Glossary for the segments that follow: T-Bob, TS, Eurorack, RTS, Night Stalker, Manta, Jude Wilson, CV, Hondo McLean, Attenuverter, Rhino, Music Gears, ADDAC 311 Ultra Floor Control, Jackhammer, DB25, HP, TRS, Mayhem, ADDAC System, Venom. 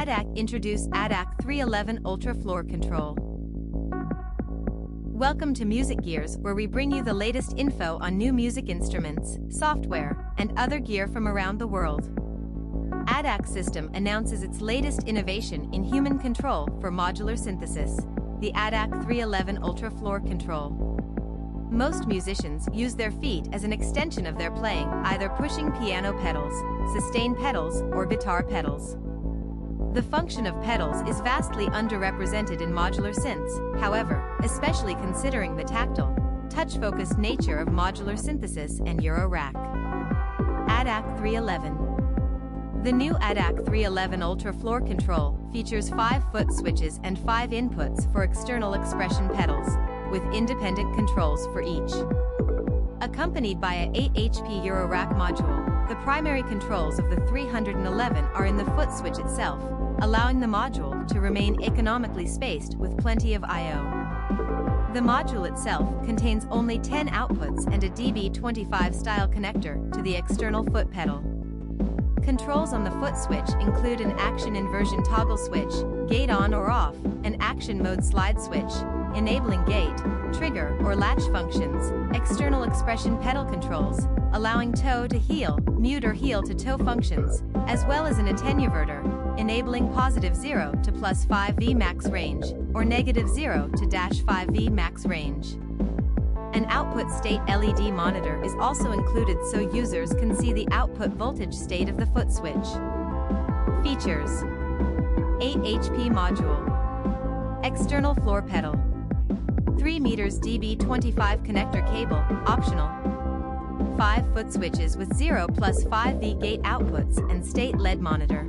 ADDAC introduced ADDAC 311 Ultra Floor Control. Welcome to Music Gears, where we bring you the latest info on new music instruments, software, and other gear from around the world. ADDAC System announces its latest innovation in human control for modular synthesis, the ADDAC 311 Ultra Floor Control. Most musicians use their feet as an extension of their playing, either pushing piano pedals, sustain pedals, or guitar pedals. The function of pedals is vastly underrepresented in modular synths, however, especially considering the tactile, touch-focused nature of modular synthesis and Eurorack. ADDAC 311. The new ADDAC 311 Ultra Floor Control features 5-foot switches and 5 inputs for external expression pedals, with independent controls for each. Accompanied by an 8 HP Eurorack module, the primary controls of the 311 are in the foot switch itself, allowing the module to remain economically spaced with plenty of I/O. The module itself contains only 10 outputs and a DB25 style connector to the external foot pedal. Controls on the foot switch include an action inversion toggle switch, gate on or off, an action mode slide switch, enabling gate, trigger or latch functions, external expression pedal controls, allowing toe to heel, mute or heel to toe functions, as well as an attenuverter, enabling positive 0 to plus 5V max range, or negative 0 to dash 5V max range. An output state LED monitor is also included so users can see the output voltage state of the foot switch. Features: 8 HP module, external floor pedal, 3 meters DB25 connector cable, optional, 5 foot switches with 0 plus 5V gate outputs and state LED monitor,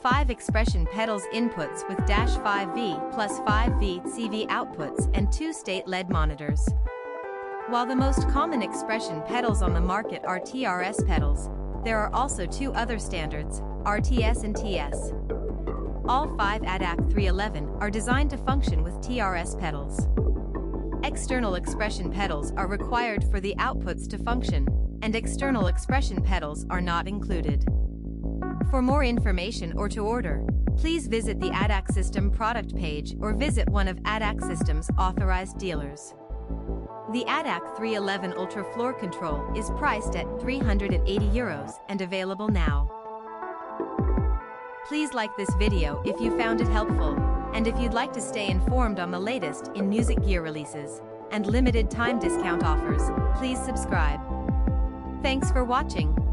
5 expression pedals inputs with dash 5V plus 5V CV outputs and 2 state LED monitors. While the most common expression pedals on the market are TRS pedals, there are also 2 other standards, RTS and TS. All 5 ADDAC 311 are designed to function with TRS pedals. External expression pedals are required for the outputs to function, and external expression pedals are not included. For more information or to order, please visit the ADDAC System product page or visit one of ADDAC System's authorized dealers. The ADDAC 311 Ultra Floor Control is priced at €380 and available now. Please like this video if you found it helpful, and if you'd like to stay informed on the latest in music gear releases and limited time discount offers, please subscribe. Thanks for watching.